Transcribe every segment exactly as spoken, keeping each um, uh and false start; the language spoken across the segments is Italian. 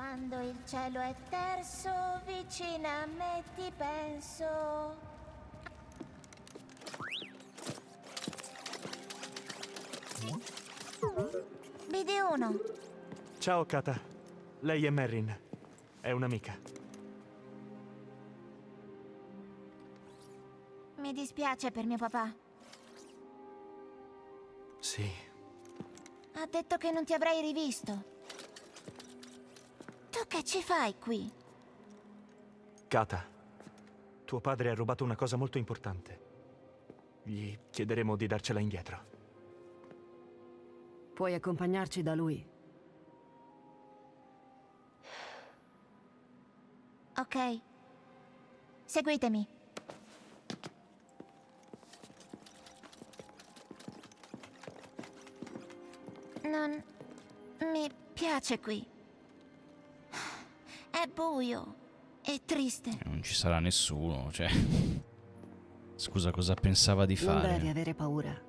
Quando il cielo è terso, vicina a me ti penso. B D uno. Ciao Kata, lei è Merrin, è un'amica. Mi dispiace per mio papà. Sì. Ha detto che non ti avrei rivisto. Tu che ci fai qui? Kata, tuo padre ha rubato una cosa molto importante. Gli chiederemo di darcela indietro. Puoi accompagnarci da lui. Ok. Seguitemi. Non mi piace qui. È buio e triste. Non ci sarà nessuno, cioè. Scusa, cosa pensava di fare? Non devi avere paura.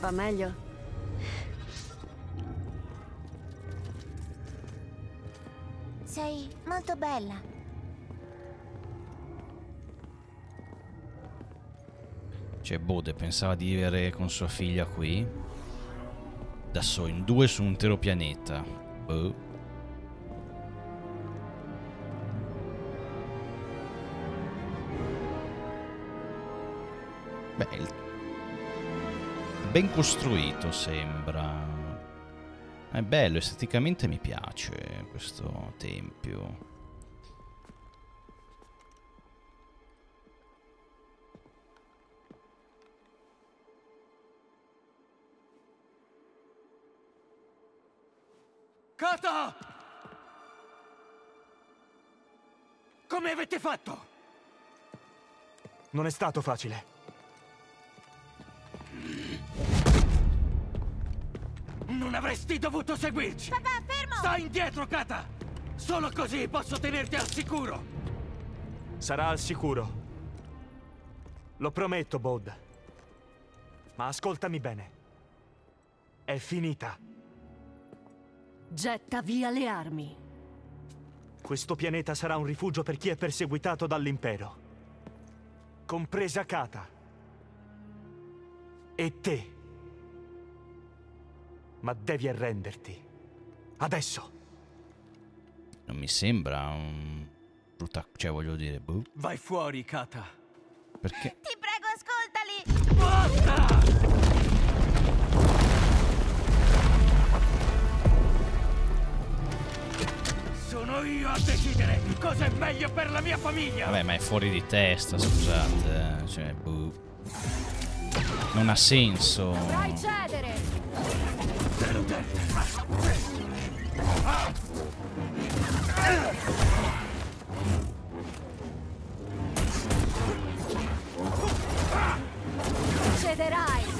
Va meglio? Sei molto bella. Cioè, Bode pensava di vivere con sua figlia qui, da soli, in due su un intero pianeta. Boh. Beh, il ben costruito sembra. È bello, esteticamente mi piace questo tempio. Kata! Come avete fatto? Non è stato facile. Non avresti dovuto seguirci! Papà, fermo! Sta indietro, Kata! Solo così posso tenerti al sicuro! Sarà al sicuro. Lo prometto, Bode. Ma ascoltami bene. È finita. Getta via le armi. Questo pianeta sarà un rifugio per chi è perseguitato dall'Impero. Compresa Kata. E te. Ma devi arrenderti. Adesso. Non mi sembra un... brutta... cioè, voglio dire... Boh. Vai fuori, Kata. Perché? Ti prego, ascoltali! Basta! Sono io a decidere cosa è meglio per la mia famiglia! Vabbè, ma è fuori di testa, scusate. Cioè, boh. Non ha senso. Dai, cedere! Cederai.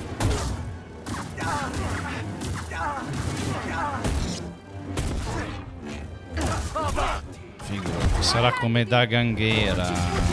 Figo, sarà come Dagan Gera.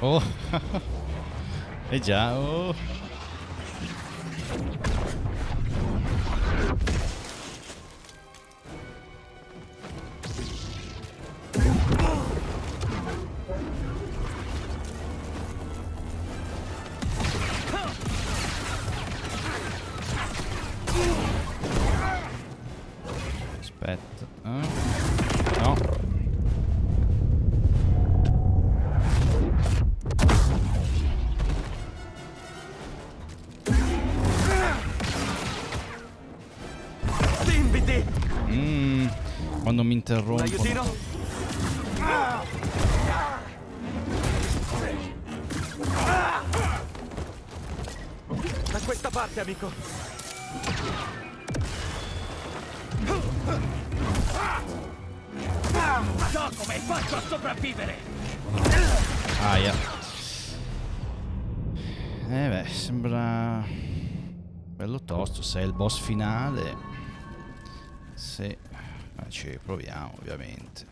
Oh, e già, oh. Aspetta, eh? No. interrompono. Da questa parte, amico. So come faccio a sopravvivere. Aia. Eh beh, sembra bello tosto. Se è il boss finale. Se ma ci proviamo, ovviamente.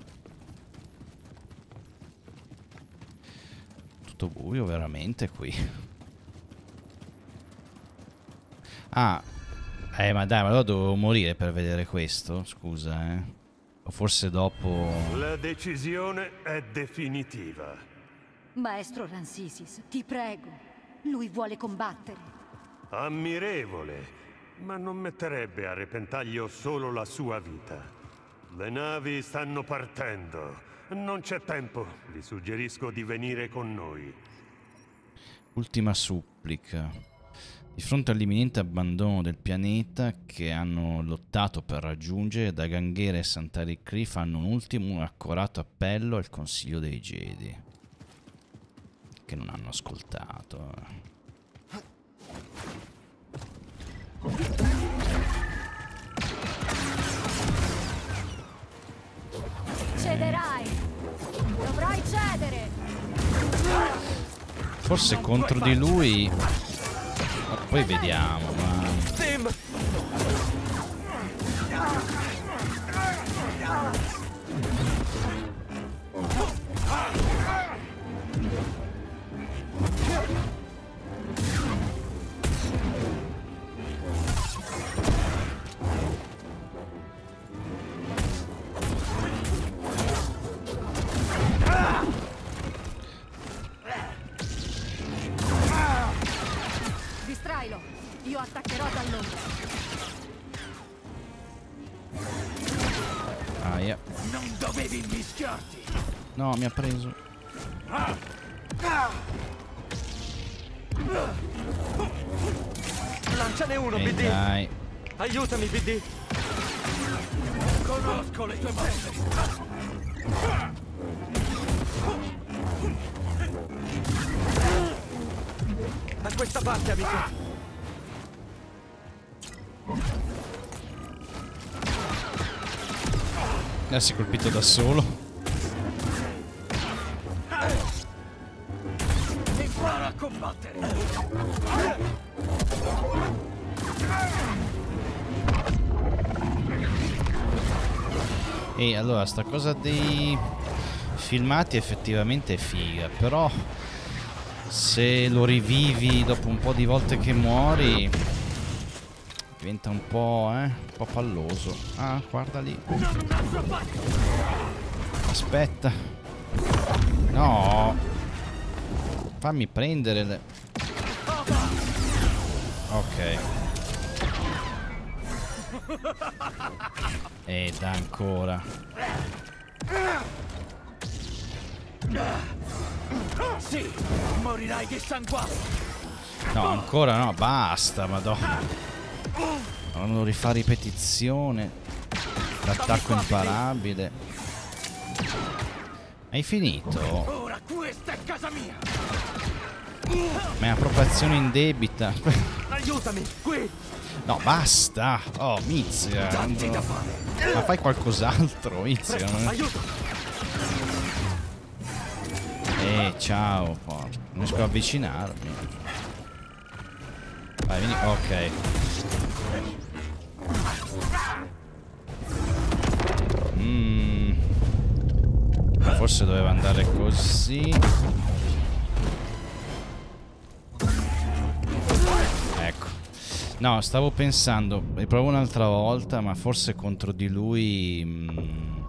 Tutto buio veramente qui. Ah, eh ma dai, ma allora dovevo morire per vedere questo, scusa, eh. O forse dopo... La decisione è definitiva. Maestro Rancisis, ti prego, lui vuole combattere. Ammirevole, ma non metterebbe a repentaglio solo la sua vita. Le navi stanno partendo, non c'è tempo, vi suggerisco di venire con noi. Ultima supplica. Di fronte all'imminente abbandono del pianeta che hanno lottato per raggiungere, Dagan Gera e Santari Khri fanno un ultimo accorato appello al Consiglio dei Jedi, che non hanno ascoltato. Cederai! Dovrai cedere! Forse contro di lui... Poi vediamo, ma... Io attaccherò dall'ombra. Ah, yeah. Non dovevi mischiarti. No, mi ha preso. Lanciane uno, B D. Dai. Aiutami, B D. Conosco le tue mosse. Da questa parte, amico. Eh, si è colpito da solo. Impara a combattere. E allora sta cosa dei filmati effettivamente è figa, però se lo rivivi dopo un po' di volte che muori diventa un po', eh, un po' palloso. Ah, guarda lì. Aspetta. No. Fammi prendere le... Ok. Ed ancora. Sì, morirai di sangue. No, ancora no, basta, madonna. Non rifà ripetizione. L'attacco imparabile. Hai finito? Ora questa è casa mia. Ma è appropriazione in debita. Aiutami qui. No, basta. Oh, Mizia. Ma fai qualcos'altro, Mizia. Eh, ciao, porco. Non riesco a avvicinarmi. Vai, vieni. Ok. Mm. Forse doveva andare così. Ecco. No, stavo pensando, riprovo un'altra volta, ma forse contro di lui mm,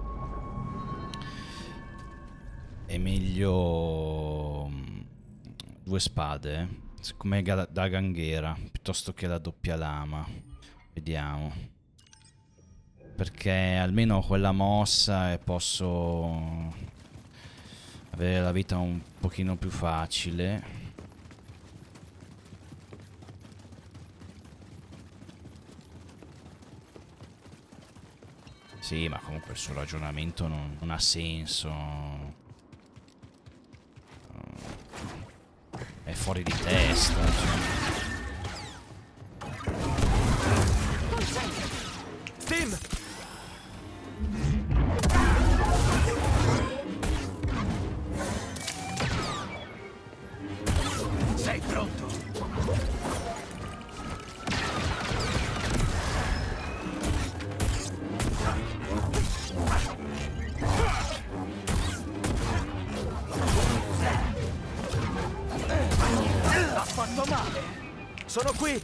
è meglio mm, due spade, eh? Come Dagan Gera, piuttosto che la doppia lama. Vediamo. Perché almeno quella mossa e posso avere la vita un pochino più facile. Sì, ma comunque il suo ragionamento non, non ha senso. È fuori di testa, cioè. Steam! Sei pronto? L'ha fatto male! Sono qui!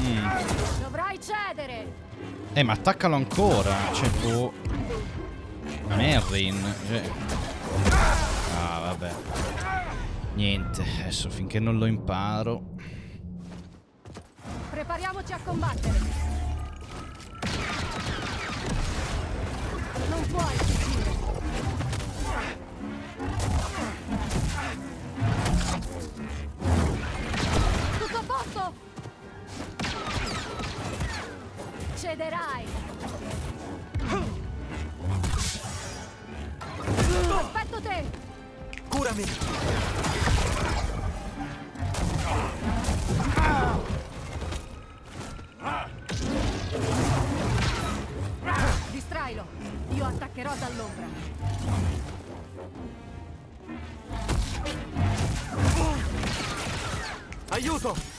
Mm. Dovrai cedere! Eh, ma attaccalo ancora! Cioè, boh... Merrin... Cioè... Ah, vabbè... Niente, adesso finché non lo imparo... Prepariamoci a combattere! Non puoi fuggire! Tutto a posto! Cederai! Aspetto te! Curami! Io attaccherò dall'ombra. Aiuto!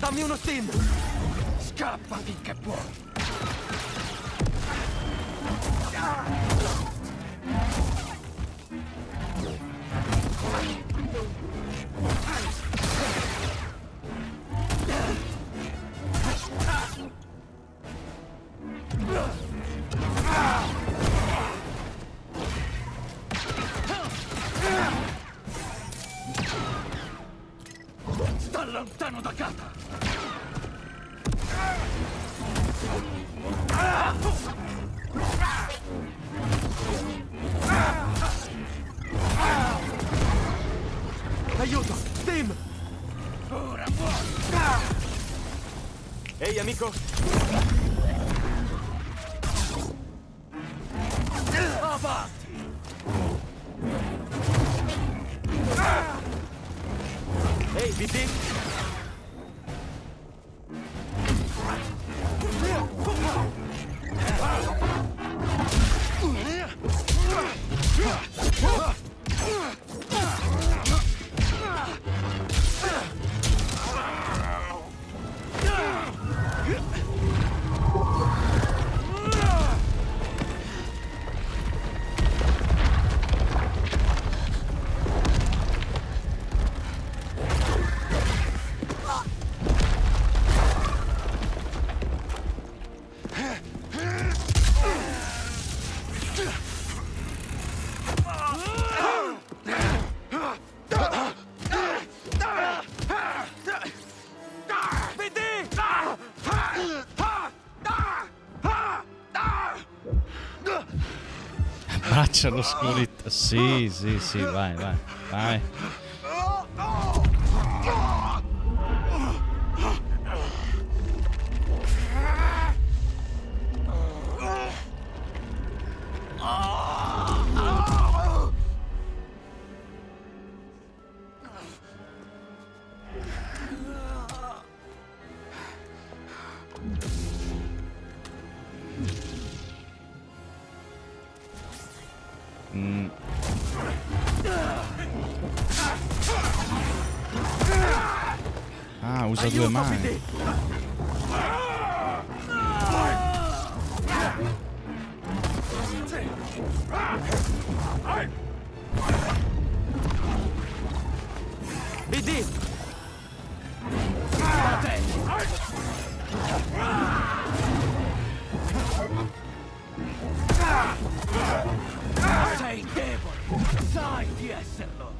Dammi uno steam! Scappa finché puoi! Sta lontano da Kata! Aiuto, Tim! Ora muori! Ehi, amico! Avanti! Ehi, B T! L'oscurità. Sì, sì, sì, vai, vai, vai. Mm. Ah, usa due mani. Sei debole, sai di esserlo.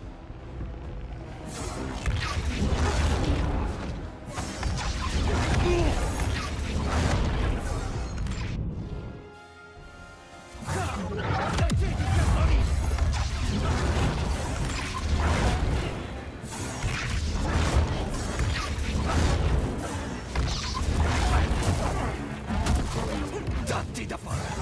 Datti da fare.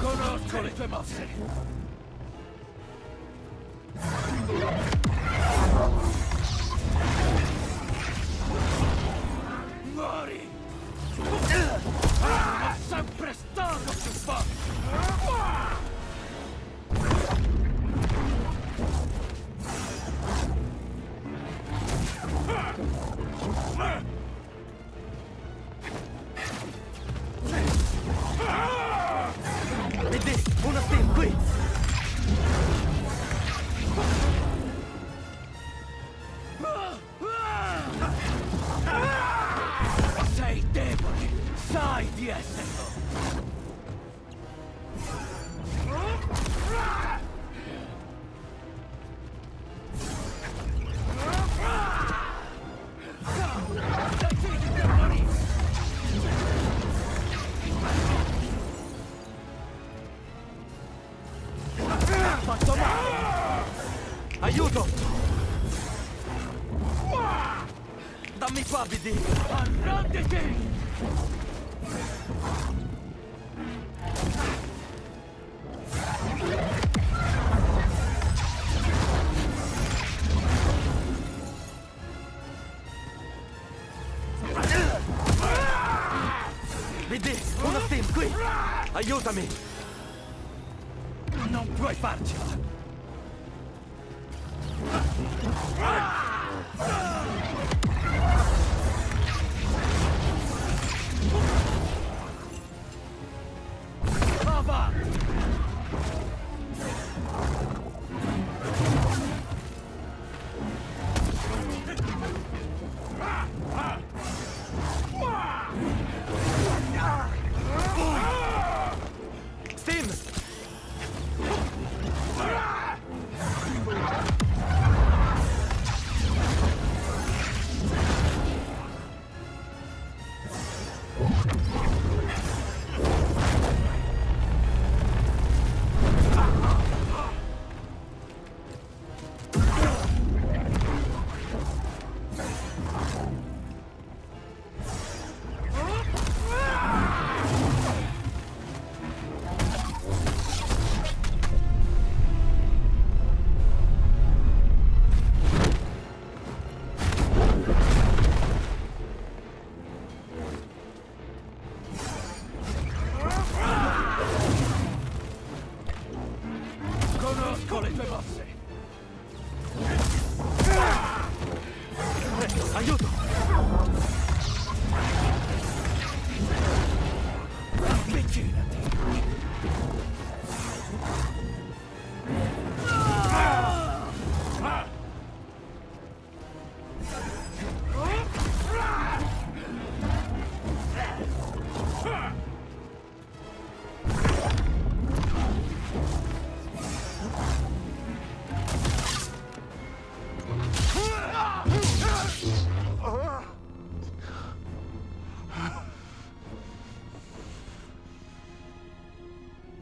Conosco le tue mosse. Muori! Sono sempre stato più forte! Aiutami! Non puoi farcela!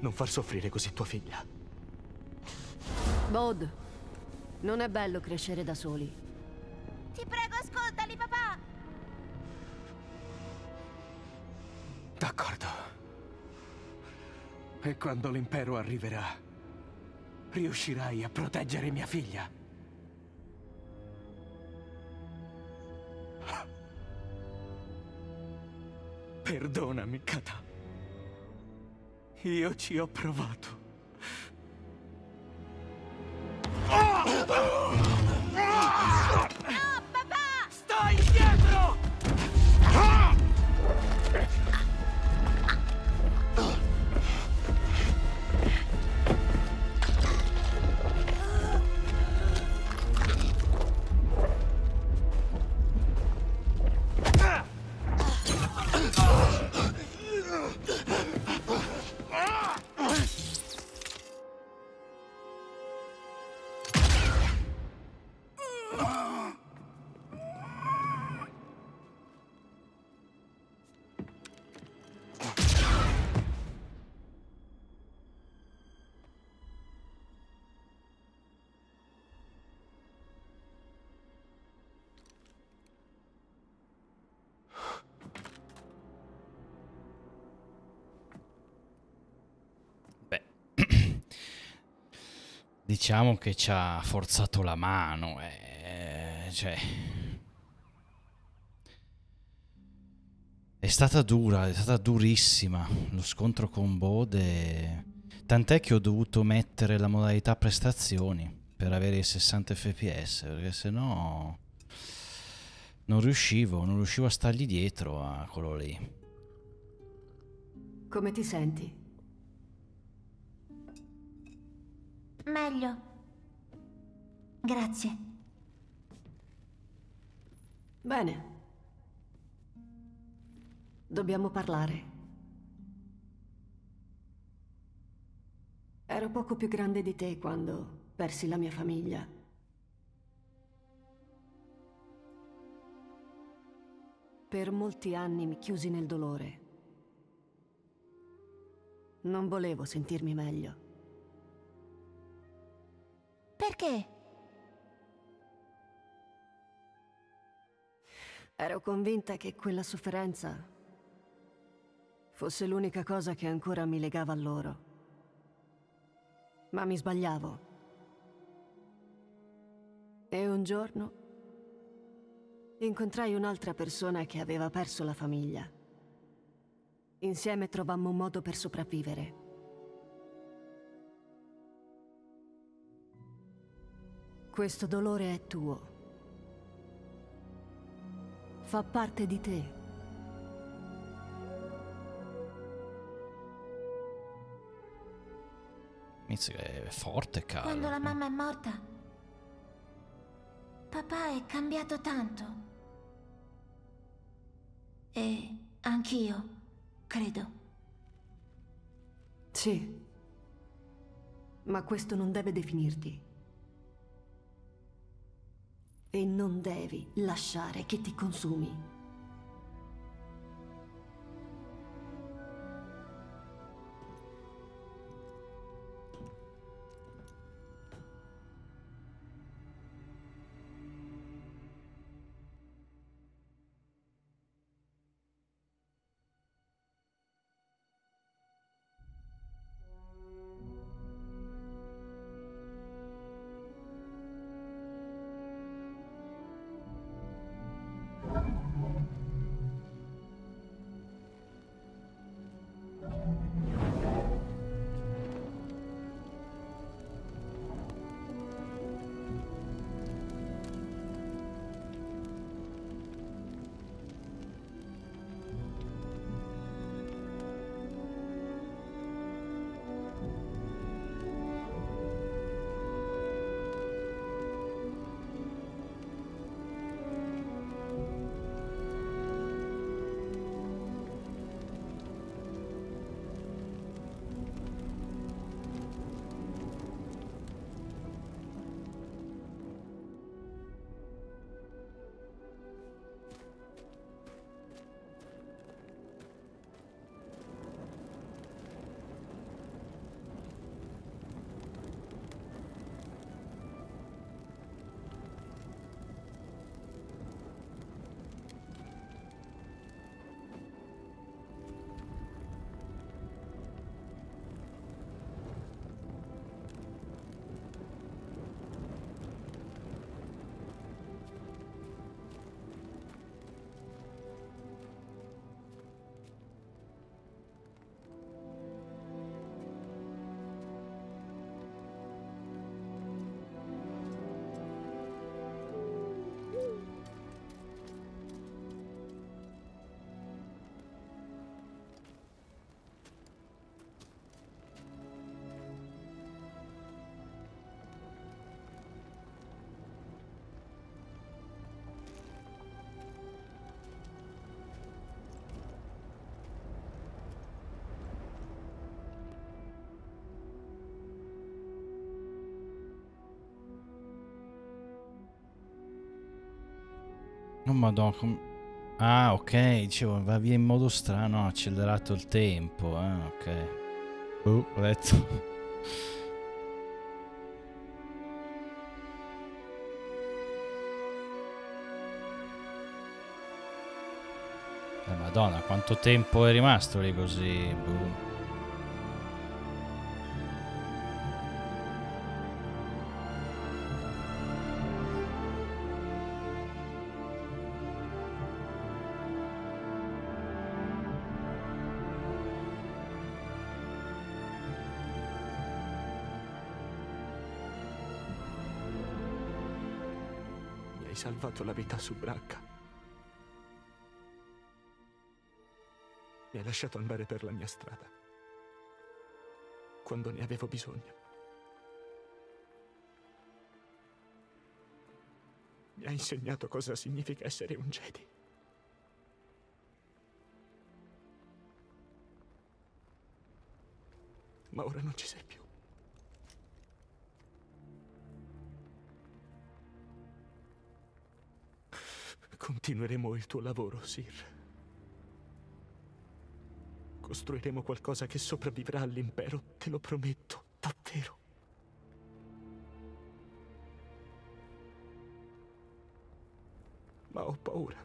Non far soffrire così tua figlia. Bode, non è bello crescere da soli. Ti prego, ascoltali, papà! D'accordo. E quando l'impero arriverà, riuscirai a proteggere mia figlia? Perdonami, Kata. Io ci ho provato. Diciamo che ci ha forzato la mano, eh, cioè... È stata dura, è stata durissima lo scontro con Bode, tant'è che ho dovuto mettere la modalità prestazioni per avere i sessanta F P S, perché sennò non riuscivo, non riuscivo a stargli dietro a quello lì. Come ti senti? Meglio. Grazie. Bene. Dobbiamo parlare. Ero poco più grande di te quando persi la mia famiglia. Per molti anni mi chiusi nel dolore. Non volevo sentirmi meglio. Perché? Ero convinta che quella sofferenza fosse l'unica cosa che ancora mi legava a loro. Ma mi sbagliavo. E un giorno incontrai un'altra persona che aveva perso la famiglia. Insieme trovammo un modo per sopravvivere. Questo dolore è tuo. Fa parte di te. Mizzica è forte, cara. Quando la mamma è morta, papà è cambiato tanto. E anch'io, credo. Sì. Ma questo non deve definirti. E non devi lasciare che ti consumi. Oh, madonna, com... ah, ok, dicevo, va via in modo strano, ha accelerato il tempo, ah, ok. Uh, ho detto. eh, madonna, quanto tempo è rimasto lì così, boh. Salvato la vita su Bracca. Mi hai lasciato andare per la mia strada quando ne avevo bisogno. Mi hai insegnato cosa significa essere un Jedi. Ma ora non ci sei più. Continueremo il tuo lavoro, Sir. Costruiremo qualcosa che sopravvivrà all'impero, te lo prometto, davvero. Ma ho paura.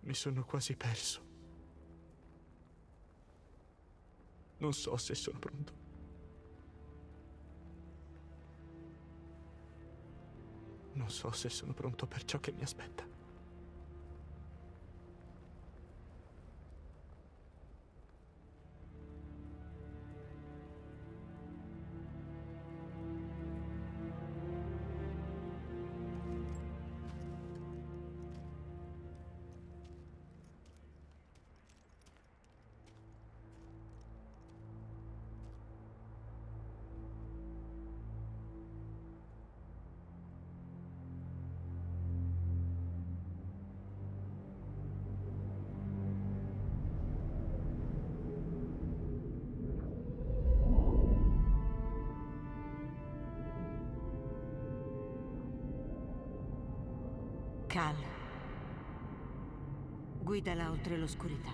Mi sono quasi perso. Non so se sono pronto. Non so se sono pronto per ciò che mi aspetta. Cal, guidala oltre l'oscurità.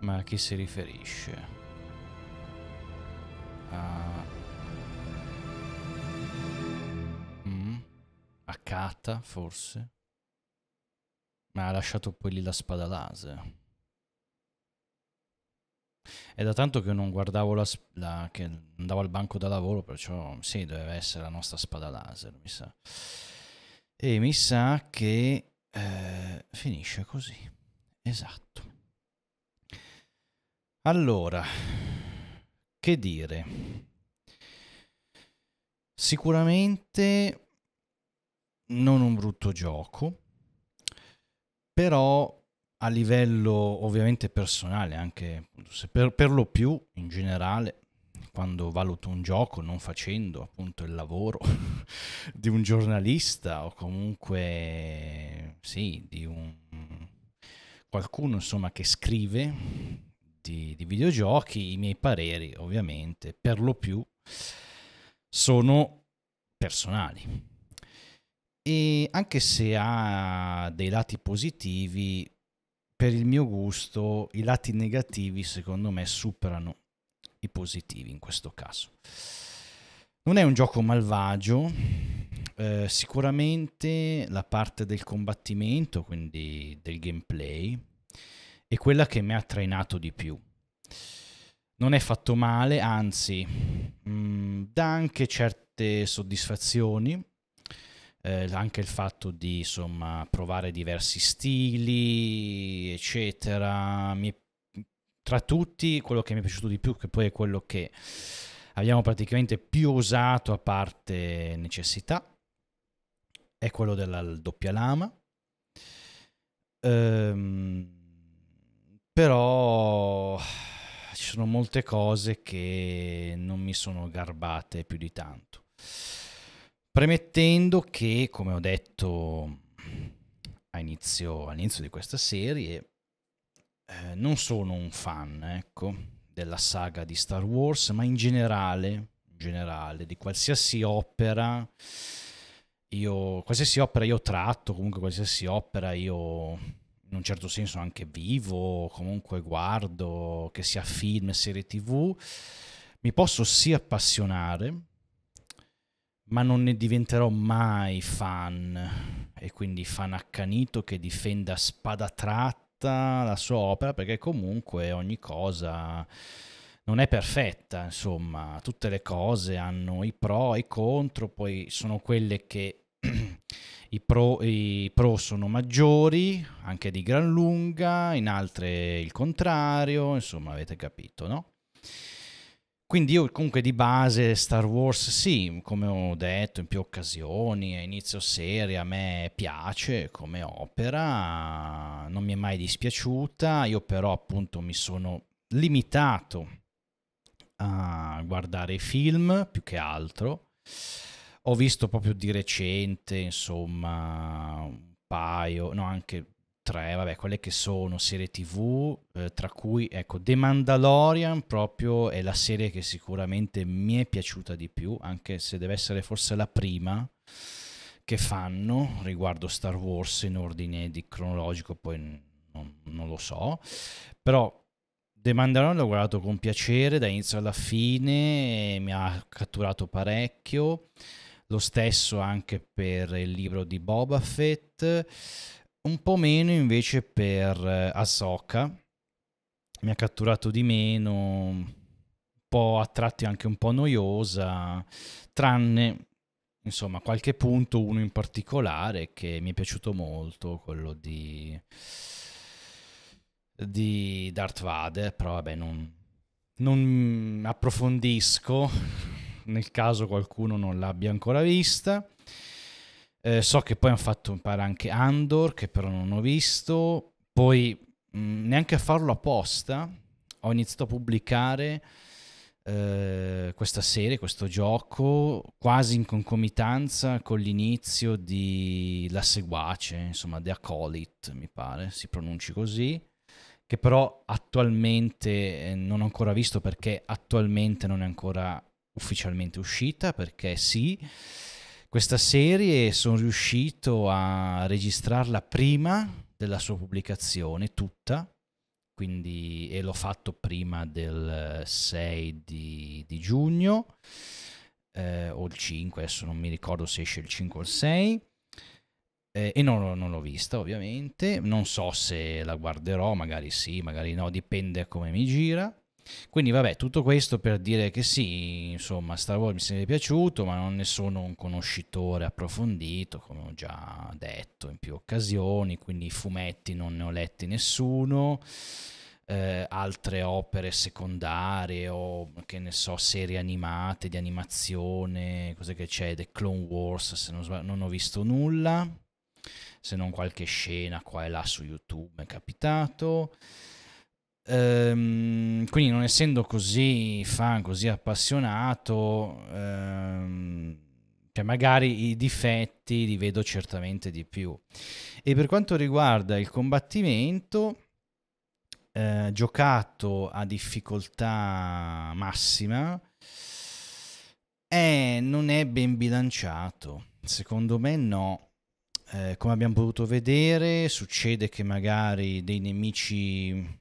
Ma a chi si riferisce? A... Kata, forse? Ma ha lasciato poi lì la spada laser. È da tanto che non guardavo la, la... che andavo al banco da lavoro, perciò sì, doveva essere la nostra spada laser, mi sa. E mi sa che eh, finisce così. Esatto. Allora, che dire? Sicuramente... non un brutto gioco, però a livello ovviamente personale, anche se per, per lo più in generale quando valuto un gioco non facendo appunto il lavoro di un giornalista o comunque sì di un qualcuno insomma che scrive di, di videogiochi, i miei pareri ovviamente per lo più sono personali. E anche se ha dei lati positivi, per il mio gusto i lati negativi secondo me superano i positivi in questo caso. Non è un gioco malvagio, eh, sicuramente la parte del combattimento, quindi del gameplay, è quella che mi ha trainato di più. Non è fatto male, anzi mh, dà anche certe soddisfazioni. Eh, anche il fatto di insomma provare diversi stili eccetera, mi, tra tutti quello che mi è piaciuto di più, che poi è quello che abbiamo praticamente più usato a parte necessità, è quello della doppia lama, ehm, però ci sono molte cose che non mi sono garbate più di tanto. Premettendo che, come ho detto all'inizio all'inizio di questa serie, eh, non sono un fan, ecco, della saga di Star Wars, ma in generale, in generale di qualsiasi opera io qualsiasi opera io tratto, comunque qualsiasi opera io in un certo senso anche vivo, comunque guardo, che sia film, serie tv, mi posso sì appassionare, ma non ne diventerò mai fan, e quindi fan accanito che difenda a spada tratta la sua opera, perché comunque ogni cosa non è perfetta, insomma, tutte le cose hanno i pro e i contro, poi sono quelle che I pro, i pro sono maggiori, anche di gran lunga, in altre il contrario, insomma avete capito, no? Quindi io comunque di base Star Wars sì, come ho detto in più occasioni, a inizio serie a me piace come opera, non mi è mai dispiaciuta, io però appunto mi sono limitato a guardare i film più che altro. Ho visto proprio di recente, insomma, un paio, no, anche tre, vabbè, quelle che sono serie tv, eh, tra cui, ecco, The Mandalorian proprio è la serie che sicuramente mi è piaciuta di più, anche se deve essere forse la prima che fanno riguardo Star Wars in ordine di cronologico, poi non, non lo so, però The Mandalorian l'ho guardato con piacere da inizio alla fine, mi ha catturato parecchio. Lo stesso anche per il libro di Boba Fett, un po' meno invece per Ahsoka, mi ha catturato di meno, un po' a tratti anche un po' noiosa, tranne insomma qualche punto, uno in particolare che mi è piaciuto molto, quello di, di Darth Vader, però vabbè non, non approfondisco nel caso qualcuno non l'abbia ancora vista. Eh, so che poi hanno fatto imparare anche Andor, che però non ho visto, poi mh, neanche a farlo apposta ho iniziato a pubblicare eh, questa serie, questo gioco, quasi in concomitanza con l'inizio di La Seguace, insomma The Acolyte mi pare si pronunci così, che però attualmente eh, non ho ancora visto perché attualmente non è ancora ufficialmente uscita, perché sì, questa serie sono riuscito a registrarla prima della sua pubblicazione tutta, quindi, e l'ho fatto prima del sei di, di giugno eh, o il cinque, adesso non mi ricordo se esce il cinque o il sei, eh, e non, non l'ho vista ovviamente, non so se la guarderò, magari sì, magari no, dipende come mi gira. Quindi vabbè, tutto questo per dire che sì, insomma, Star Wars mi sembra piaciuto, ma non ne sono un conoscitore approfondito, come ho già detto in più occasioni, quindi i fumetti non ne ho letti nessuno, eh, altre opere secondarie o che ne so, serie animate, di animazione, cose che c'è, The Clone Wars, se non sbaglio, non ho visto nulla, se non qualche scena qua e là su YouTube, è capitato. Ehm, quindi non essendo così fan, così appassionato, ehm, cioè magari i difetti li vedo certamente di più. E per quanto riguarda il combattimento, eh, giocato a difficoltà massima, eh, non è ben bilanciato, secondo me no. Eh, come abbiamo potuto vedere, succede che magari dei nemici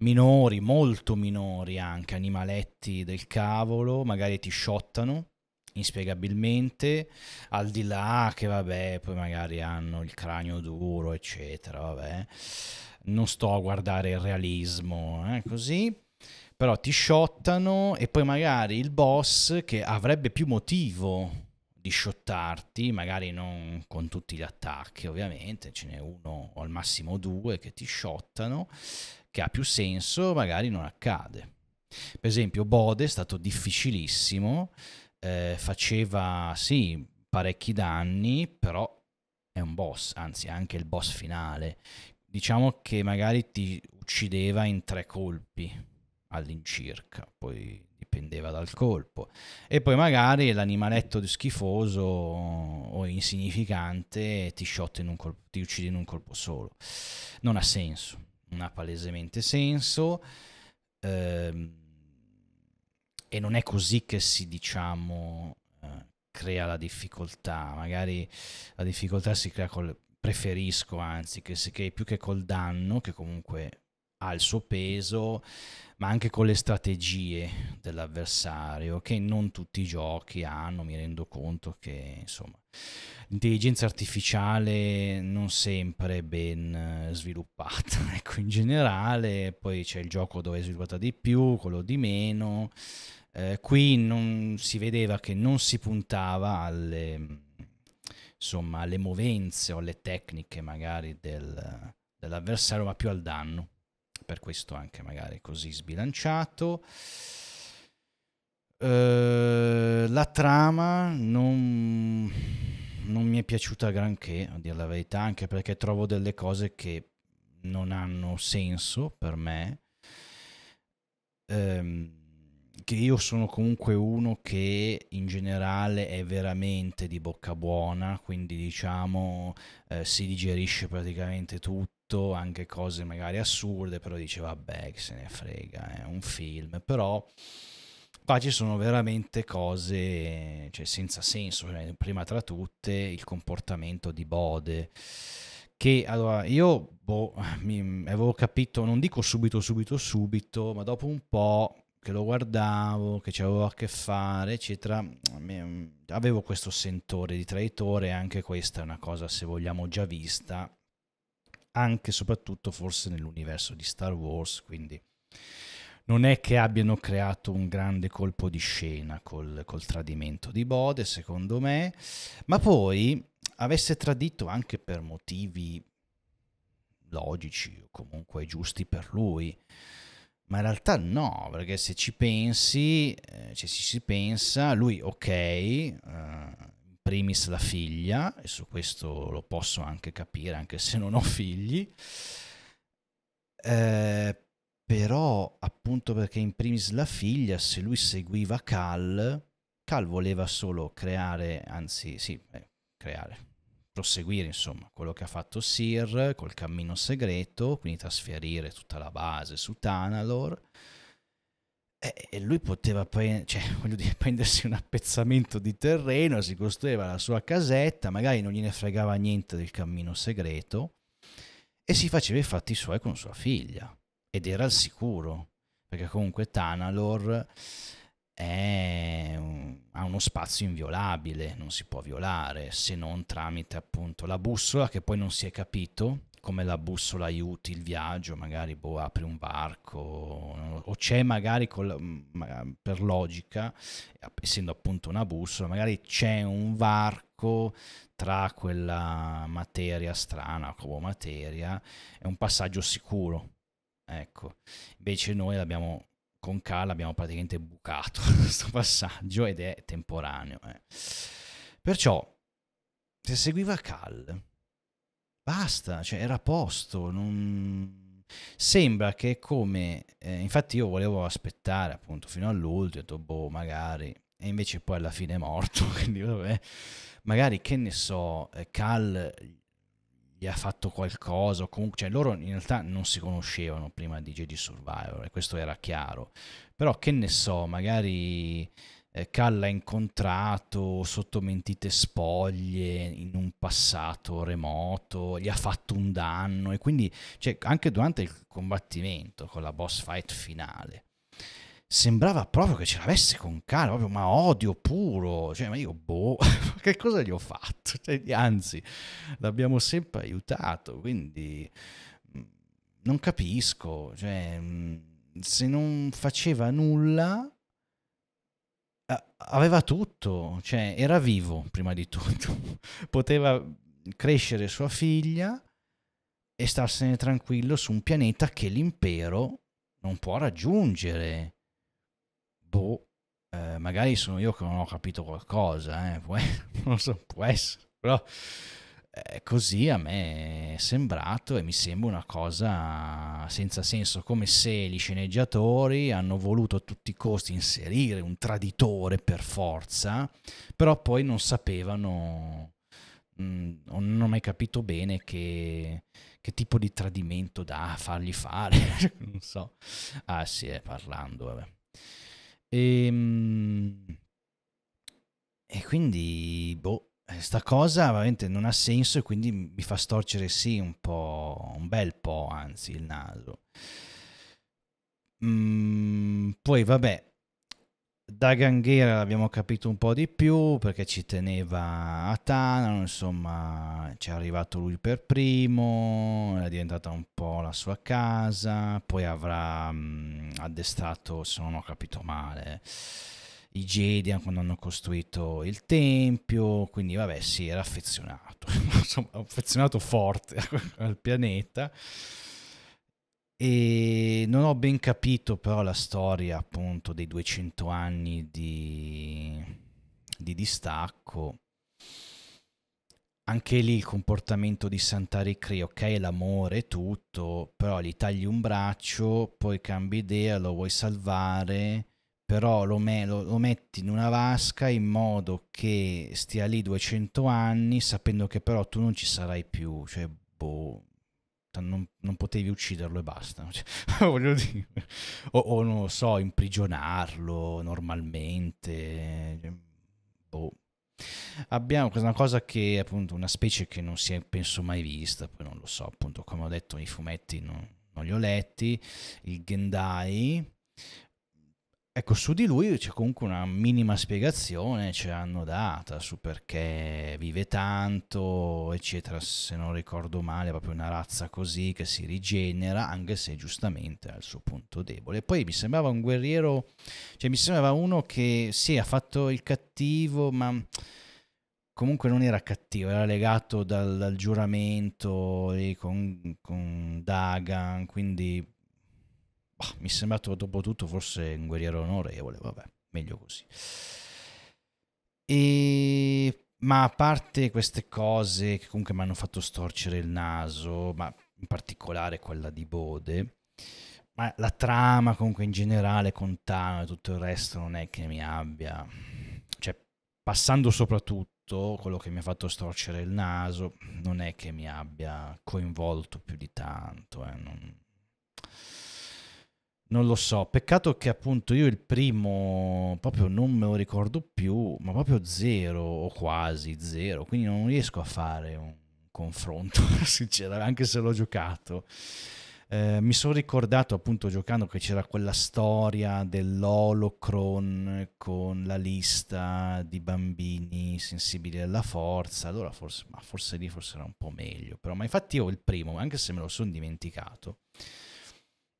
minori, molto minori anche, animaletti del cavolo, magari ti shottano inspiegabilmente, al di là che vabbè, poi magari hanno il cranio duro, eccetera, vabbè. Non sto a guardare il realismo, eh, così, però ti shottano e poi magari il boss che avrebbe più motivo di shottarti, magari non con tutti gli attacchi ovviamente, ce n'è uno o al massimo due che ti shottano, che ha più senso, magari non accade. Per esempio Bode è stato difficilissimo, eh, faceva sì parecchi danni, però è un boss, anzi anche il boss finale, diciamo che magari ti uccideva in tre colpi all'incirca, poi pendeva dal colpo, e poi magari l'animaletto schifoso o insignificante ti shotta in un colpo, ti uccide in un colpo solo. Non ha senso, non ha palesemente senso, ehm, e non è così che si, diciamo, eh, crea la difficoltà. Magari la difficoltà si crea col, preferisco anzi che si crei più che col danno, che comunque ha il suo peso, ma anche con le strategie dell'avversario, che non tutti i giochi hanno. Mi rendo conto che, insomma, l'intelligenza artificiale non sempre è ben sviluppata, ecco, in generale. Poi c'è il gioco dove è sviluppata di più, quello di meno. Eh, qui non si vedeva che non si puntava alle, insomma, alle movenze o alle tecniche magari del, dell'avversario, ma più al danno. Per questo anche magari così sbilanciato. Eh, la trama non, non mi è piaciuta granché, a dire la verità, anche perché trovo delle cose che non hanno senso per me. Eh, che io sono comunque uno che in generale è veramente di bocca buona, quindi diciamo eh, si digerisce praticamente tutto, anche cose magari assurde, però dice vabbè, che se ne frega, è un film. Però qua ci sono veramente cose, cioè, senza senso. Prima tra tutte il comportamento di Bode, che allora io boh, mi, avevo capito, non dico subito subito subito, ma dopo un po' che lo guardavo, che ci avevo a che fare, eccetera, avevo questo sentore di traitore. Anche questa è una cosa, se vogliamo, già vista, anche soprattutto forse nell'universo di Star Wars, quindi non è che abbiano creato un grande colpo di scena col, col tradimento di Bode, secondo me. Ma poi avesse tradito anche per motivi logici o comunque giusti per lui, ma in realtà no, perché se ci pensi, eh, cioè se si pensa, lui ok, eh, primis la figlia, e su questo lo posso anche capire, anche se non ho figli, eh, però appunto perché in primis la figlia, se lui seguiva Cal, Cal voleva solo creare, anzi sì, eh, creare, proseguire insomma quello che ha fatto Sir col cammino segreto, quindi trasferire tutta la base su Tanalor. E lui poteva pre cioè, voglio dire, prendersi un appezzamento di terreno, si costruiva la sua casetta, magari non gliene fregava niente del cammino segreto, e si faceva i fatti suoi con sua figlia, ed era al sicuro, perché comunque Tanalor è un, ha uno spazio inviolabile, non si può violare, se non tramite appunto la bussola, che poi non si è capito come la bussola aiuti il viaggio, magari boh, apri un barco, o c'è magari col, per logica, essendo appunto una bussola, magari c'è un varco tra quella materia strana, come materia, è un passaggio sicuro, ecco. Invece noi l'abbiamo, con Cal abbiamo praticamente bucato questo passaggio, ed è temporaneo. Eh. Perciò, se seguiva Cal, basta, cioè era a posto, non... sembra che come, eh, infatti io volevo aspettare appunto fino all'ultimo, ho detto boh magari, e invece poi alla fine è morto, quindi vabbè, magari che ne so, Cal gli ha fatto qualcosa, o comunque, cioè loro in realtà non si conoscevano prima di Jedi Survivor, e questo era chiaro, però che ne so, magari... Cal l'ha incontrato sotto mentite spoglie in un passato remoto, gli ha fatto un danno, e quindi cioè, anche durante il combattimento con la boss fight finale sembrava proprio che ce l'avesse con Cal, proprio, ma odio puro, cioè ma io boh, che cosa gli ho fatto? Cioè, anzi, l'abbiamo sempre aiutato, quindi non capisco, cioè, se non faceva nulla... aveva tutto, cioè era vivo prima di tutto, poteva crescere sua figlia e starsene tranquillo su un pianeta che l'impero non può raggiungere. Boh, eh, magari sono io che non ho capito qualcosa, eh. Può, non so, può essere, però Eh, così a me è sembrato e mi sembra una cosa senza senso, come se gli sceneggiatori hanno voluto a tutti i costi inserire un traditore per forza, però poi non sapevano, mh, non ho mai capito bene che, che tipo di tradimento da fargli fare. Non so. Ah sì, eh, parlando, vabbè. E, e quindi boh, sta cosa veramente non ha senso e quindi mi fa storcere sì un po', un bel po' anzi, il naso. Mm, poi vabbè, Dagan Gera l'abbiamo capito un po' di più perché ci teneva a Tanalor, insomma ci è arrivato lui per primo, è diventata un po' la sua casa, poi avrà mh, addestrato, se non ho capito male, i Jedi quando hanno costruito il tempio, quindi vabbè sì, era affezionato, insomma, affezionato forte al pianeta, e non ho ben capito però la storia appunto dei duecento anni di, di distacco. Anche lì il comportamento di Santari Khri, ok, l'amore e tutto, però gli tagli un braccio, poi cambi idea, lo vuoi salvare, però lo, me, lo, lo metti in una vasca in modo che stia lì duecento anni, sapendo che però tu non ci sarai più, cioè boh, non, non potevi ucciderlo e basta, cioè, voglio dire, o, o non lo so, imprigionarlo normalmente, boh. Abbiamo una cosa che è appunto una specie che non si è penso mai vista, poi non lo so, appunto come ho detto i fumetti non, non li ho letti, il Gendai. Ecco, su di lui c'è comunque una minima spiegazione, ce l'hanno data su perché vive tanto, eccetera, se non ricordo male, è proprio una razza così che si rigenera, anche se giustamente ha il suo punto debole. Poi mi sembrava un guerriero, cioè mi sembrava uno che sì, ha fatto il cattivo, ma comunque non era cattivo, era legato dal, dal giuramento lì, con, con Dagan, quindi... Oh, mi è sembrato dopo tutto forse un guerriero onorevole, vabbè, meglio così. E... ma a parte queste cose che comunque mi hanno fatto storcere il naso, ma in particolare quella di Bode, ma la trama comunque in generale con Tano e tutto il resto non è che mi abbia... Cioè, passando soprattutto quello che mi ha fatto storcere il naso, non è che mi abbia coinvolto più di tanto, eh, non... Non lo so, peccato che appunto io il primo proprio non me lo ricordo più, ma proprio zero o quasi zero, quindi non riesco a fare un confronto, sinceramente, anche se l'ho giocato. Eh, mi sono ricordato appunto giocando che c'era quella storia dell'Holocron con la lista di bambini sensibili alla forza, allora forse, ma forse lì forse era un po' meglio, però ma infatti io il primo, anche se me lo sono dimenticato,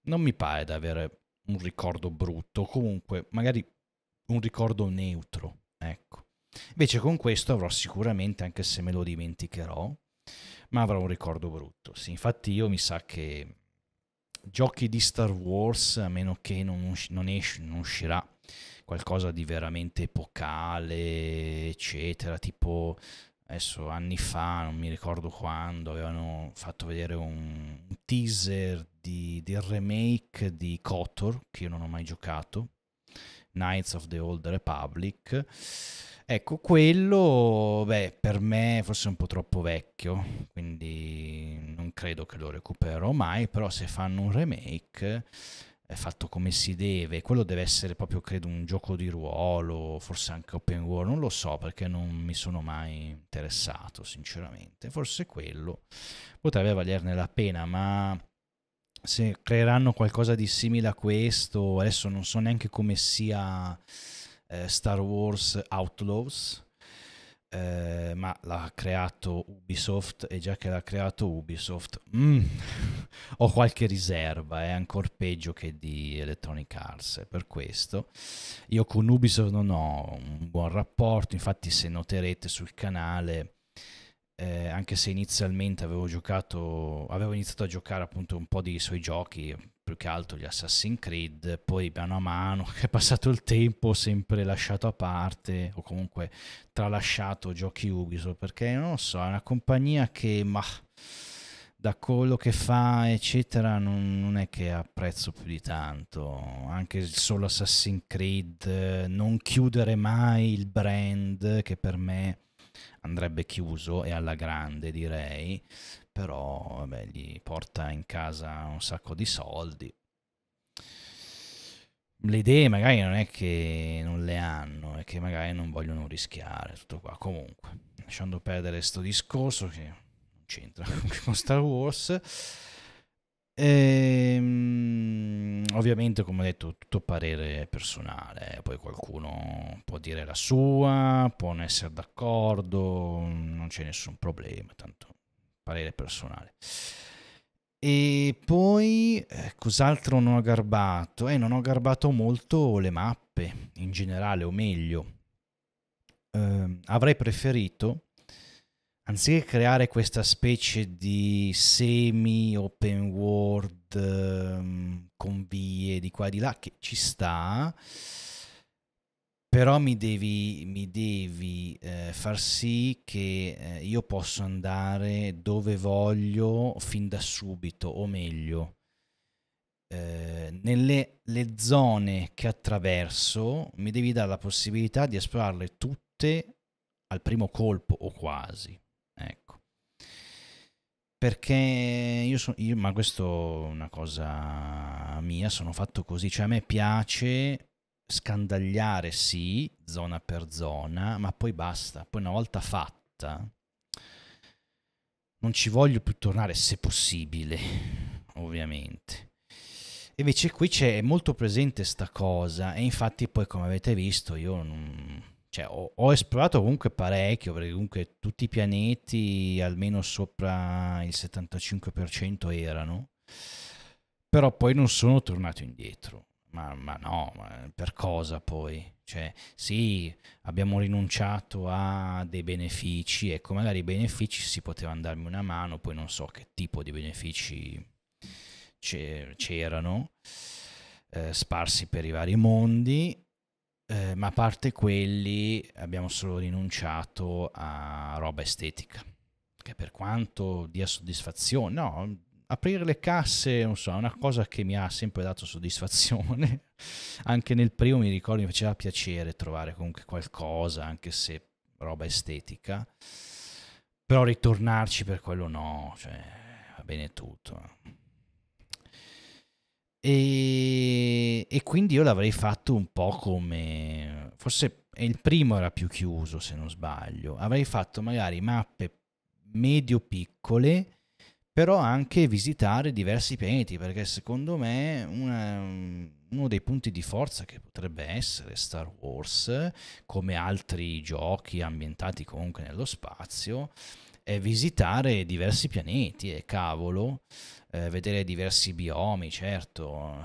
non mi pare di avere un ricordo brutto, comunque magari un ricordo neutro, ecco. Invece con questo avrò sicuramente, anche se me lo dimenticherò, ma avrò un ricordo brutto. Sì, infatti io mi sa che giochi di Star Wars, a meno che non, usci non, esci non uscirà qualcosa di veramente epocale, eccetera, tipo... Adesso anni fa, non mi ricordo quando, avevano fatto vedere un teaser di, del remake di KOTOR, che io non ho mai giocato, Knights of the Old Republic. Ecco, quello, beh, per me forse è un po' troppo vecchio, quindi non credo che lo recupererò mai, però se fanno un remake... è fatto come si deve, quello deve essere proprio credo un gioco di ruolo, forse anche open world, non lo so perché non mi sono mai interessato sinceramente, forse quello potrebbe valerne la pena, ma se creeranno qualcosa di simile a questo, adesso non so neanche come sia eh, Star Wars Outlaws, eh, ma l'ha creato Ubisoft e già che l'ha creato Ubisoft mm, ho qualche riserva, è ancora peggio che di Electronic Arts, per questo io con Ubisoft non ho un buon rapporto, infatti se noterete sul canale eh, anche se inizialmente avevo giocato, avevo iniziato a giocare appunto un po' dei suoi giochi, più che altro gli Assassin's Creed, poi mano a mano che è passato il tempo ho sempre lasciato a parte o comunque tralasciato giochi Ubisoft, perché non lo so, è una compagnia che ma da quello che fa eccetera non, non è che apprezzo più di tanto. Anche il solo Assassin's Creed, non chiudere mai il brand, che per me andrebbe chiuso e alla grande direi, però vabbè, gli porta in casa un sacco di soldi. Le idee magari non è che non le hanno, è che magari non vogliono rischiare, tutto qua. Comunque, lasciando perdere sto discorso che non c'entra con Star Wars, ehm, ovviamente come ho detto tutto parere personale, poi qualcuno può dire la sua, può non essere d'accordo, non c'è nessun problema, tanto parere personale. E poi eh, cos'altro non ho garbato? Eh, non ho garbato molto le mappe in generale, o meglio eh, avrei preferito, anziché creare questa specie di semi open world eh, con vie di qua e di là, che ci sta, però mi devi, mi devi eh, far sì che eh, io posso andare dove voglio fin da subito, o meglio, eh, nelle le zone che attraverso mi devi dare la possibilità di esplorarle tutte al primo colpo o quasi, ecco. Perché io sono, io, ma questo è una cosa mia, sono fatto così, cioè a me piace scandagliare sì, zona per zona, ma poi basta, poi una volta fatta non ci voglio più tornare se possibile, ovviamente. E invece qui c'è molto presente sta cosa, e infatti poi come avete visto io non, cioè, ho, ho esplorato comunque parecchio, perché comunque tutti i pianeti almeno sopra il settantacinque per cento erano, però poi non sono tornato indietro. Ma, ma no, ma per cosa poi? Cioè, sì, abbiamo rinunciato a dei benefici, ecco, magari i benefici si potevano darmi una mano, poi non so che tipo di benefici c'erano, eh, sparsi per i vari mondi, eh, ma a parte quelli abbiamo solo rinunciato a roba estetica, che per quanto dia soddisfazione, no, aprire le casse, non so, è una cosa che mi ha sempre dato soddisfazione. Anche nel primo mi ricordo mi faceva piacere trovare comunque qualcosa, anche se roba estetica. Però ritornarci per quello no, cioè va bene tutto. E, e quindi io l'avrei fatto un po' come... Forse il primo era più chiuso, se non sbaglio. Avrei fatto magari mappe medio-piccole, però anche visitare diversi pianeti, perché secondo me una, uno dei punti di forza che potrebbe essere Star Wars, come altri giochi ambientati comunque nello spazio, è visitare diversi pianeti, e cavolo, eh, vedere diversi biomi, certo,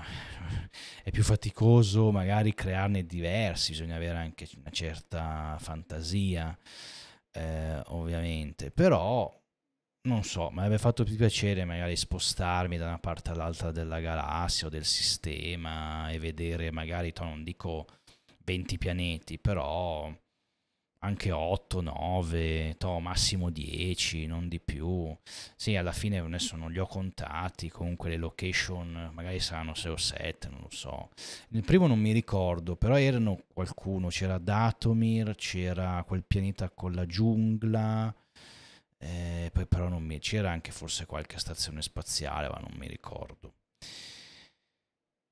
è più faticoso magari crearne diversi, bisogna avere anche una certa fantasia, eh, ovviamente, però... Non so, mi avrebbe fatto più piacere magari spostarmi da una parte all'altra della galassia o del sistema e vedere magari, non dico venti pianeti, però anche otto, nove, massimo dieci, non di più. Sì, alla fine adesso non li ho contati, comunque le location magari saranno sei o sette, non lo so. Nel primo non mi ricordo, però erano qualcuno, c'era Dathomir, c'era quel pianeta con la giungla... Eh, poi però non mi c'era anche forse qualche stazione spaziale, ma non mi ricordo.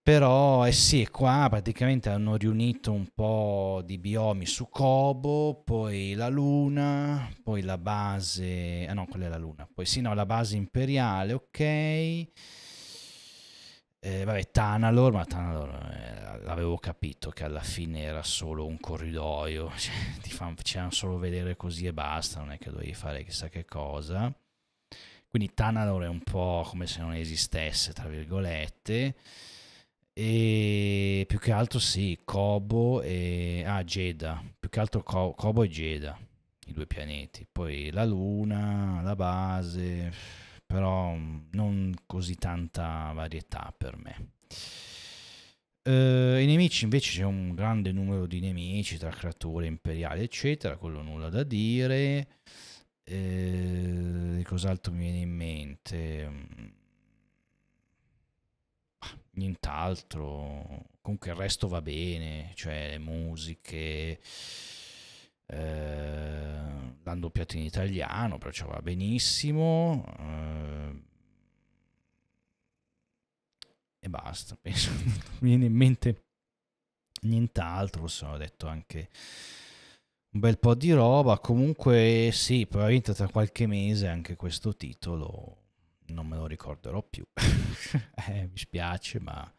Però eh sì, qua praticamente hanno riunito un po' di biomi su Koboh, poi la Luna, poi la base, ah no, quella è la Luna, poi sì, no, la base imperiale, ok. Eh, vabbè, Tanalor, ma Tanalor eh, l'avevo capito che alla fine era solo un corridoio, cioè, ti facevano solo vedere così e basta, non è che dovevi fare chissà che cosa. Quindi Tanalor è un po' come se non esistesse, tra virgolette, e più che altro sì, Koboh e... ah, Jedha, più che altro Koboh e Jedha, i due pianeti, poi la luna, la base, però non così tanta varietà per me. Uh, I nemici invece, c'è un grande numero di nemici tra creature imperiali eccetera, quello nulla da dire. Eh, cos'altro mi viene in mente? Ah, nient'altro. Comunque il resto va bene, cioè le musiche, eh, l'hanno doppiato in italiano, perciò va benissimo. Eh, E basta, penso, non mi viene in mente nient'altro, se ho detto anche un bel po' di roba. Comunque sì, probabilmente tra qualche mese anche questo titolo non me lo ricorderò più. eh, mi spiace, ma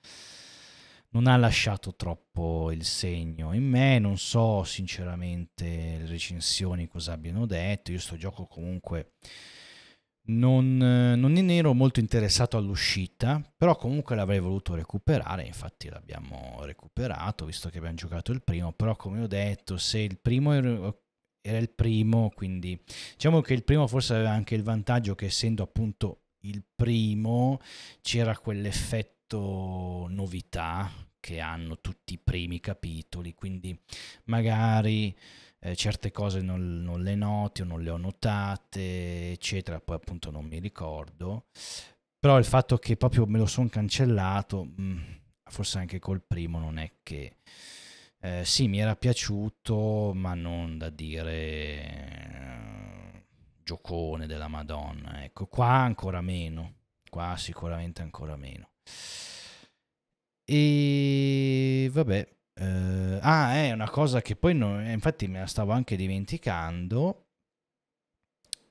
non ha lasciato troppo il segno in me. Non so sinceramente le recensioni cosa abbiano detto. Io sto gioco comunque... Non, non ne ero molto interessato all'uscita, però comunque l'avrei voluto recuperare, infatti l'abbiamo recuperato visto che abbiamo giocato il primo. Però come ho detto, se il primo era, era il primo, quindi diciamo che il primo forse aveva anche il vantaggio che essendo appunto il primo c'era quell'effetto novità che hanno tutti i primi capitoli, quindi magari Eh, certe cose non, non le noti o non le ho notate eccetera, poi appunto non mi ricordo. Però il fatto che proprio me lo sono cancellato, mh, forse anche col primo non è che eh, sì, mi era piaciuto, ma non da dire eh, giocone della Madonna, ecco. Qua ancora meno, qua sicuramente ancora meno. E vabbè. Uh, ah, è una cosa che poi non, infatti me la stavo anche dimenticando.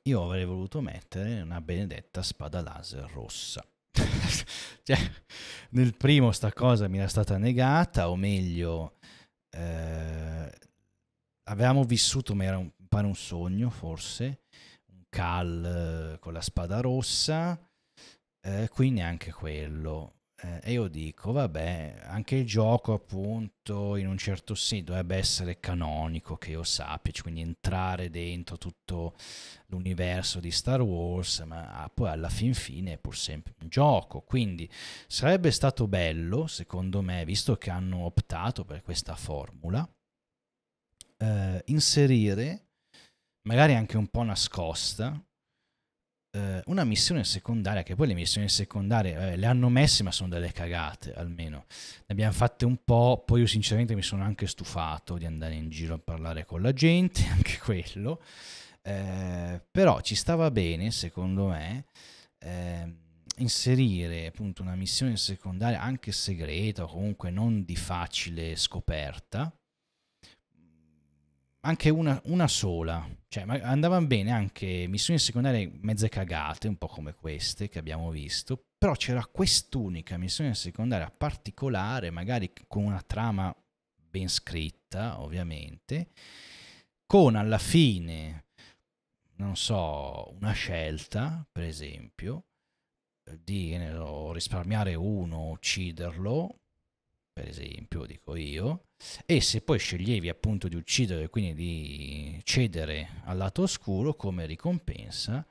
Io avrei voluto mettere una benedetta spada laser rossa. Cioè, nel primo sta cosa mi era stata negata, o meglio eh, avevamo vissuto, ma era un, pare un sogno forse, un Cal eh, con la spada rossa, eh, qui neanche quello. E io dico, vabbè, anche il gioco appunto in un certo senso dovrebbe essere canonico, che io sappia, cioè, quindi entrare dentro tutto l'universo di Star Wars, ma poi alla fin fine è pur sempre un gioco. Quindi sarebbe stato bello, secondo me, visto che hanno optato per questa formula, eh, inserire, magari anche un po' nascosta, una missione secondaria, che poi le missioni secondarie eh, le hanno messe, ma sono delle cagate, almeno ne abbiamo fatte un po'. Poi io sinceramente mi sono anche stufato di andare in giro a parlare con la gente, anche quello, eh, però ci stava bene secondo me eh, inserire appunto una missione secondaria anche segreta, o comunque non di facile scoperta, anche una, una sola, cioè andavano bene anche missioni secondarie mezze cagate, un po' come queste che abbiamo visto, però c'era quest'unica missione secondaria particolare, magari con una trama ben scritta ovviamente, con alla fine, non so, una scelta per esempio di risparmiare uno, ucciderlo per esempio, dico io, e se poi sceglievi appunto di uccidere, quindi di cedere al lato oscuro, come ricompensa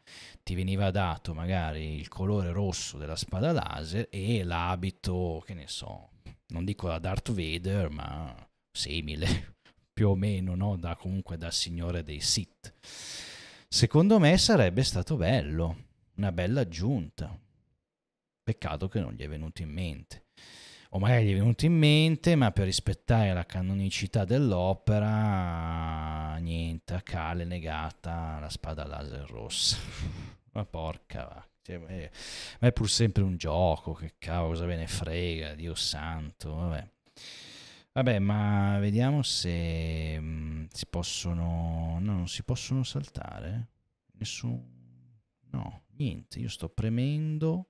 ti veniva dato magari il colore rosso della spada laser e l'abito, che ne so, non dico da Darth Vader, ma simile più o meno, no? Da, comunque da signore dei Sith. Secondo me sarebbe stato bello, una bella aggiunta, peccato che non gli è venuto in mente. O magari gli è venuto in mente, ma per rispettare la canonicità dell'opera, niente, a Cale negata la spada laser rossa. Ma porca va. Cioè, ma è pur sempre un gioco, che cavolo, cosa ve ne frega, Dio santo. Vabbè, vabbè, ma vediamo se mh, si possono... No, non si possono saltare. Nessun... No, niente, io sto premendo...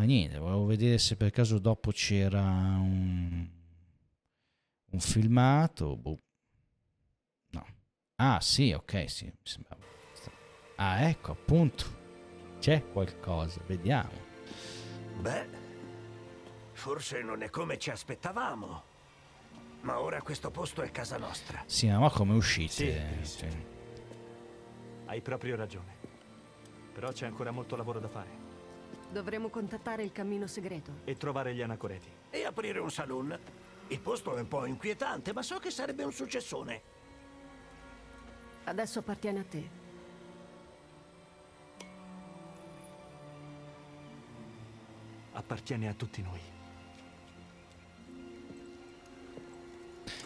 Ma niente, volevo vedere se per caso dopo c'era un, un filmato. Boh. No. Ah, sì, ok, sì, mi sembrava. Ah, ecco, appunto. C'è qualcosa, vediamo. Beh, forse non è come ci aspettavamo. Ma ora questo posto è casa nostra. Sì, ma come uscite? Sì, sì. Hai proprio ragione. Però c'è ancora molto lavoro da fare. Dovremo contattare il cammino segreto. E trovare gli anacoreti. E aprire un saloon. Il posto è un po' inquietante, ma so che sarebbe un successone. Adesso appartiene a te. Appartiene a tutti noi.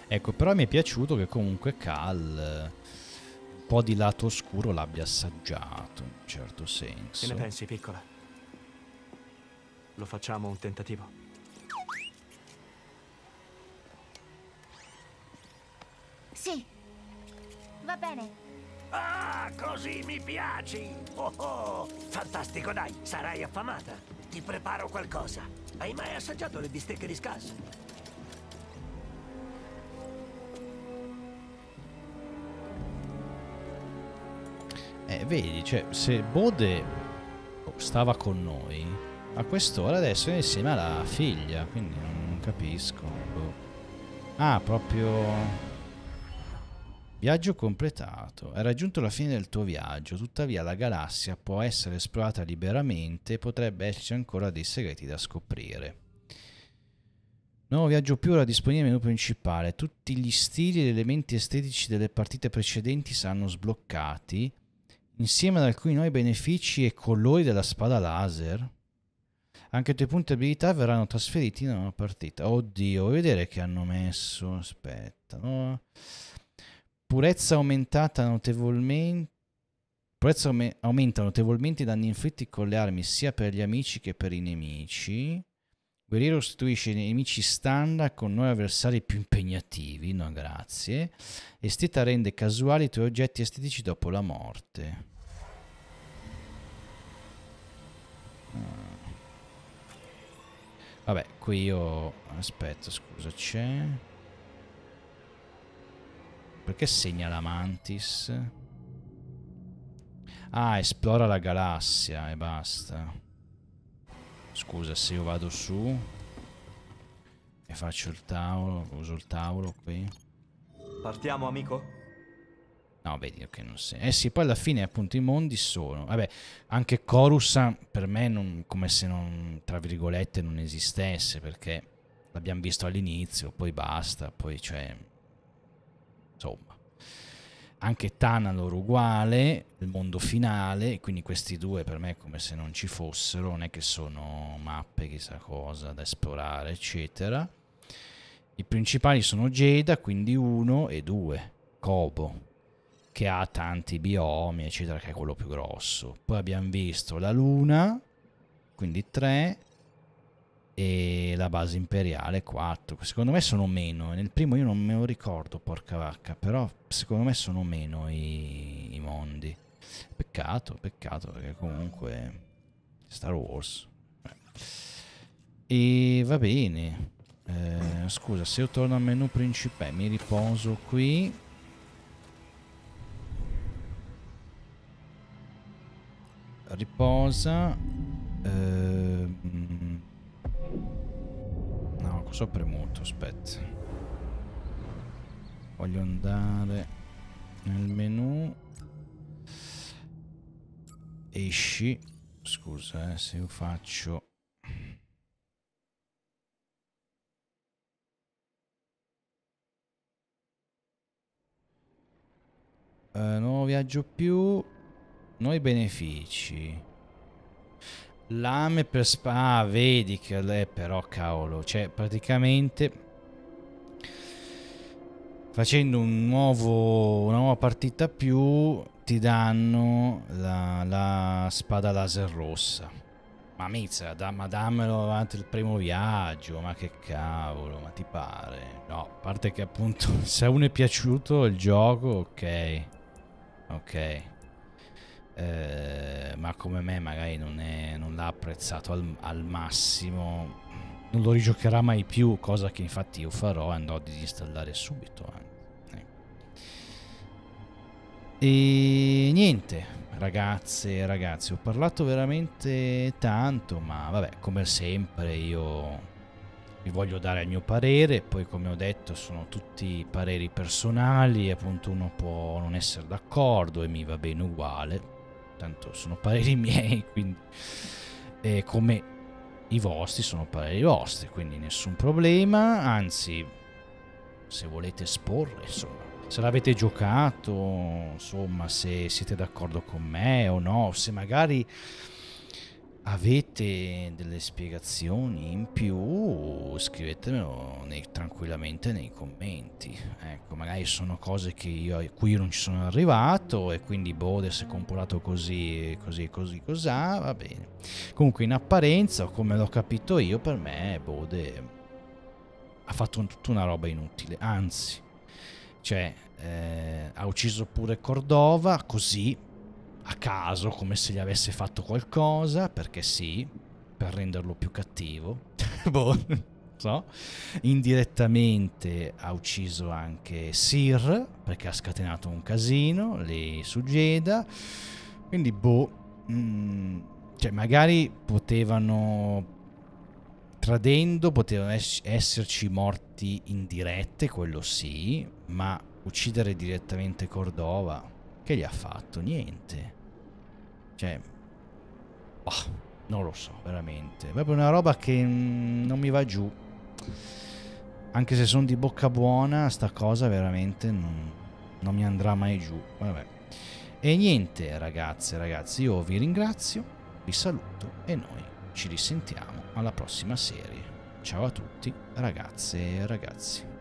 Ecco, però mi è piaciuto che comunque Cal un po' di lato oscuro l'abbia assaggiato, in un certo senso. Che ne pensi, piccola? Lo facciamo un tentativo. Sì. Va bene. Ah, così mi piaci. Oh, oh. Fantastico, dai. Sarai affamata. Ti preparo qualcosa. Hai mai assaggiato le bistecche di Scas? Eh, vedi, cioè, se Bode stava con noi... A quest'ora adesso è insieme alla figlia, quindi non capisco. Boh. Ah, proprio... Viaggio completato. Hai raggiunto la fine del tuo viaggio, tuttavia la galassia può essere esplorata liberamente e potrebbe esserci ancora dei segreti da scoprire. Nuovo viaggio più ora disponibile nel menu principale. Tutti gli stili ed elementi estetici delle partite precedenti saranno sbloccati, insieme ad alcuni nuovi benefici e colori della spada laser. Anche i tuoi punti abilità verranno trasferiti in una partita. Oddio, vuoi vedere che hanno messo? Aspetta, no? Purezza aumentata notevolmente. Purezza aume... aumenta notevolmente i danni inflitti con le armi sia per gli amici che per i nemici. Guerriero sostituisce i nemici standard con nuovi avversari più impegnativi. No, grazie. Esteta rende casuali i tuoi oggetti estetici dopo la morte. Ah. Vabbè, qui io... Aspetta, scusa, c'è... Perché segna la Mantis? Ah, esplora la galassia e basta. Scusa, se io vado su... E faccio il tavolo, uso il tavolo qui. Partiamo, amico? No, vedi che okay, non si... Eh sì, poi alla fine appunto i mondi sono... Vabbè, anche Coruscant per me non, come se non, tra virgolette, non esistesse, perché l'abbiamo visto all'inizio, poi basta, poi cioè... Insomma. Anche Tanalor uguale, il mondo finale, quindi questi due per me è come se non ci fossero, non è che sono mappe, chissà cosa, da esplorare, eccetera. I principali sono Jedha, quindi uno e due, Koboh, che ha tanti biomi, eccetera, che è quello più grosso. Poi abbiamo visto la Luna, quindi tre, e la base imperiale, quattro. Secondo me sono meno, nel primo io non me lo ricordo, porca vacca, però secondo me sono meno i, i mondi. Peccato, peccato, perché comunque Star Wars. E va bene. Eh, scusa, se io torno al menu principale, mi riposo qui. Riposa. Ehm... No, cosa ho premuto? Aspetta. Voglio andare nel menu. Esci. Scusa, eh, se io faccio... Eh, nuovo viaggio più... Noi benefici. Lame per spa. Ah, vedi che è però cavolo. Cioè praticamente facendo un nuovo, una nuova partita più ti danno la, la spada laser rossa. Ma mizza, da, ma dammelo avanti il primo viaggio. Ma che cavolo, ma ti pare? No, a parte che appunto se a uno è piaciuto il gioco, ok. Ok. Eh, ma come me magari non, non l'ha apprezzato al, al massimo, non lo rigiocherà mai più, cosa che infatti io farò e andrò a disinstallare subito. eh. E niente, ragazze e ragazzi, ho parlato veramente tanto, ma vabbè, come sempre io vi voglio dare il mio parere, poi come ho detto sono tutti pareri personali, appunto uno può non essere d'accordo e mi va bene uguale, tanto sono pareri miei, quindi eh, come i vostri sono pareri vostri, quindi nessun problema, anzi se volete esporre, insomma, se l'avete giocato, insomma, se siete d'accordo con me o no, se magari avete delle spiegazioni in più, scrivetemelo nei, tranquillamente nei commenti. Ecco, magari sono cose che io, a cui io non ci sono arrivato e quindi Bode si è comportato così, così, così, cos'ha, va bene. Comunque in apparenza, come l'ho capito io, per me Bode ha fatto un, tutta una roba inutile, anzi, cioè eh, ha ucciso pure Cordova così, a caso, come se gli avesse fatto qualcosa, perché sì, per renderlo più cattivo. Boh, so. Indirettamente ha ucciso anche Sir, perché ha scatenato un casino lì su Jedha. Quindi boh, mh, cioè magari potevano, tradendo, potevano es esserci morti indirette, quello sì, ma uccidere direttamente Cordova, che gli ha fatto? Niente. Cioè, oh, non lo so, veramente. È proprio una roba che mm, non mi va giù. Anche se sono di bocca buona, sta cosa veramente non, non mi andrà mai giù. Vabbè. E niente, ragazze e ragazzi, io vi ringrazio, vi saluto e noi ci risentiamo alla prossima serie. Ciao a tutti, ragazze e ragazzi.